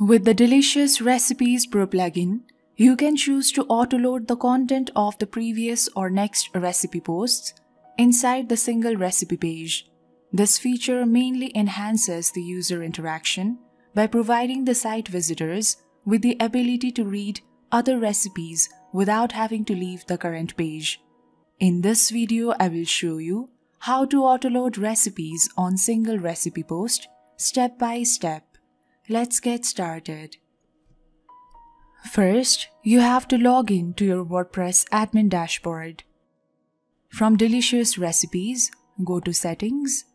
With the Delicious Recipes Pro plugin, you can choose to autoload the content of the previous or next recipe posts inside the single recipe page. This feature mainly enhances the user interaction by providing the site visitors with the ability to read other recipes without having to leave the current page. In this video, I will show you how to autoload recipes on single recipe post step by step. Let's get started. First, you have to log in to your WordPress admin dashboard. From Delicious Recipes, go to Settings.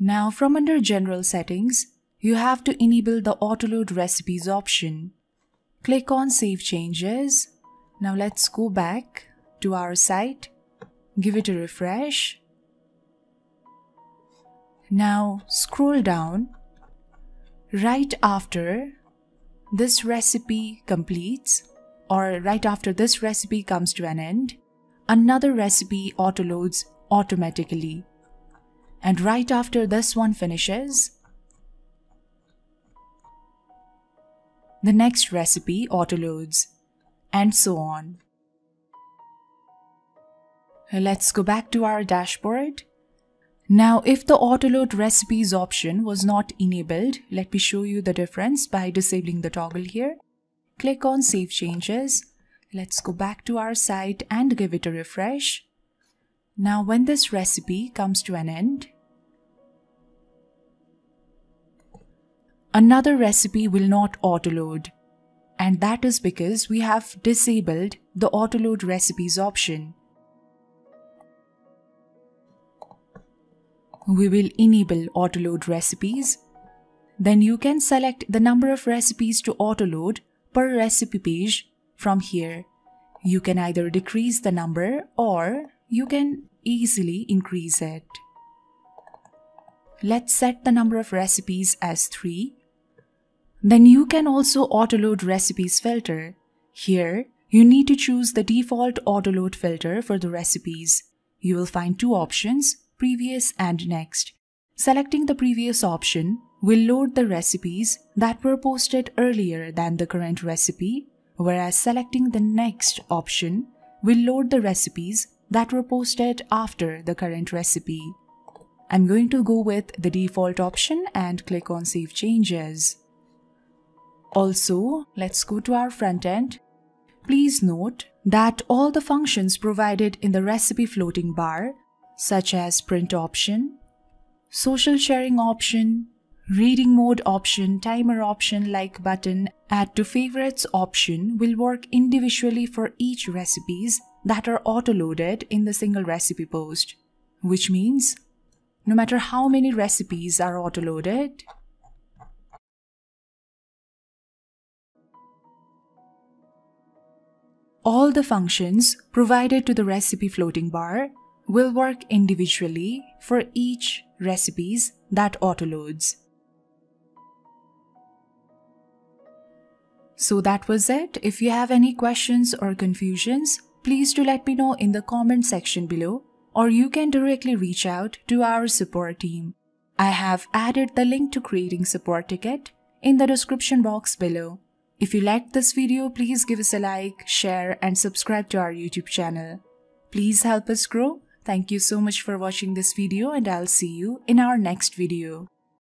Now from under General Settings, you have to enable the Autoload Recipes option. Click on Save Changes. Now let's go back to our site, give it a refresh. Now scroll down. Right after this recipe completes, or right after this recipe comes to an end, another recipe autoloads automatically. And right after this one finishes, the next recipe autoloads, and so on. Let's go back to our dashboard. Now, if the autoload recipes option was not enabled, let me show you the difference by disabling the toggle here. Click on Save Changes. Let's go back to our site and give it a refresh. Now, when this recipe comes to an end, another recipe will not autoload. And that is because we have disabled the autoload recipes option. We will enable autoload recipes. Then you can select the number of recipes to autoload per recipe page from here. You can either decrease the number or you can easily increase it. Let's set the number of recipes as 3. Then you can also autoload recipes filter. Here, you need to choose the default autoload filter for the recipes. You will find 2 options. Previous and next. Selecting the previous option will load the recipes that were posted earlier than the current recipe, whereas selecting the next option will load the recipes that were posted after the current recipe. I'm going to go with the default option and click on Save Changes. Also, let's go to our front end. Please note that all the functions provided in the recipe floating bar, such as print option, social sharing option, reading mode option, timer option, like button, add to favorites option will work individually for each recipes that are autoloaded in the single recipe post, which means no matter how many recipes are autoloaded, all the functions provided to the recipe floating bar will work individually for each recipes that autoloads. So that was it. If you have any questions or confusions, please do let me know in the comment section below, or you can directly reach out to our support team. I have added the link to creating support ticket in the description box below. If you liked this video, please give us a like, share and subscribe to our YouTube channel. Please help us grow. Thank you so much for watching this video, and I'll see you in our next video.